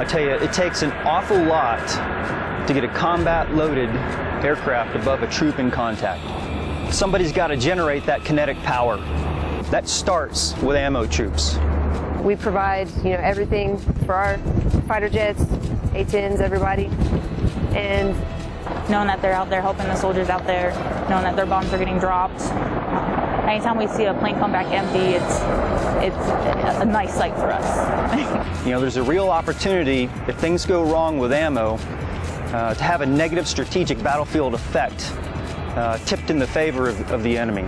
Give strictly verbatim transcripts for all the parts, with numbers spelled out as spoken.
I tell you, it takes an awful lot to get a combat-loaded aircraft above a troop in contact. Somebody's got to generate that kinetic power. That starts with ammo troops. We provide, you know, everything for our fighter jets, A tens, everybody, and knowing that they're out there helping the soldiers out there, knowing that their bombs are getting dropped. Anytime we see a plane come back empty, it's, it's a nice sight for us. You know, there's a real opportunity, if things go wrong with ammo, uh, to have a negative strategic battlefield effect uh, tipped in the favor of, of the enemy.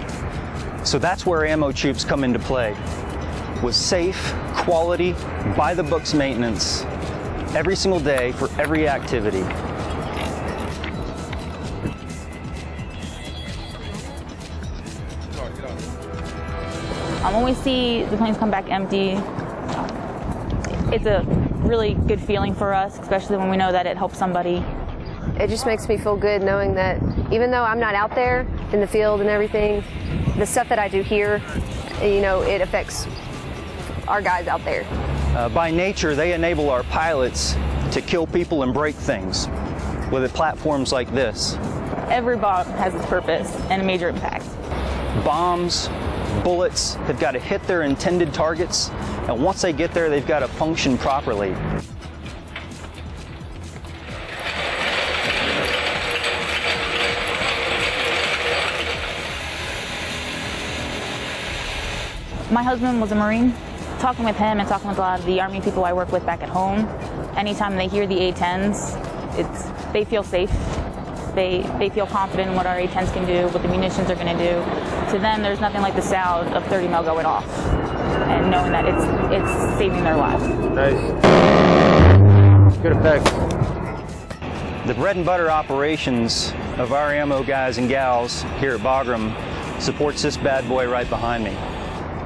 So that's where ammo troops come into play. With safe, quality, by-the-books maintenance every single day for every activity. Um, when we see the planes come back empty, it's a really good feeling for us, especially when we know that it helps somebody. It just makes me feel good knowing that even though I'm not out there in the field and everything, the stuff that I do here, you know, it affects our guys out there. Uh, by nature, they enable our pilots to kill people and break things with platforms like this. Every bomb has its purpose and a major impact. Bombs, bullets have got to hit their intended targets, and once they get there, they've got to function properly. My husband was a Marine. Talking with him and talking with a lot of the Army people I work with back at home, anytime they hear the A tens, it's, they feel safe. They, they feel confident in what our A tens can do, what the munitions are going to do. To them, there's nothing like the sound of thirty mil going off and knowing that it's, it's saving their lives. Nice. Good effect. The bread and butter operations of our ammo guys and gals here at Bagram supports this bad boy right behind me.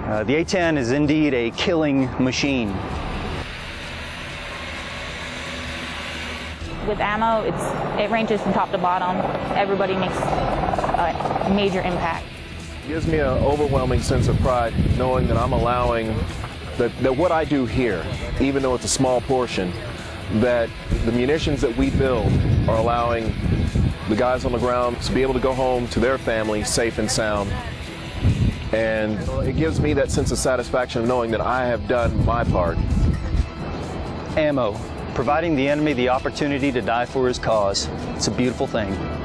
Uh, the A ten is indeed a killing machine. With ammo, it's, it ranges from top to bottom. Everybody makes a major impact. It gives me an overwhelming sense of pride knowing that I'm allowing, that, that what I do here, even though it's a small portion, that the munitions that we build are allowing the guys on the ground to be able to go home to their family safe and sound. And it gives me that sense of satisfaction of knowing that I have done my part. Ammo, providing the enemy the opportunity to die for his cause. It's a beautiful thing.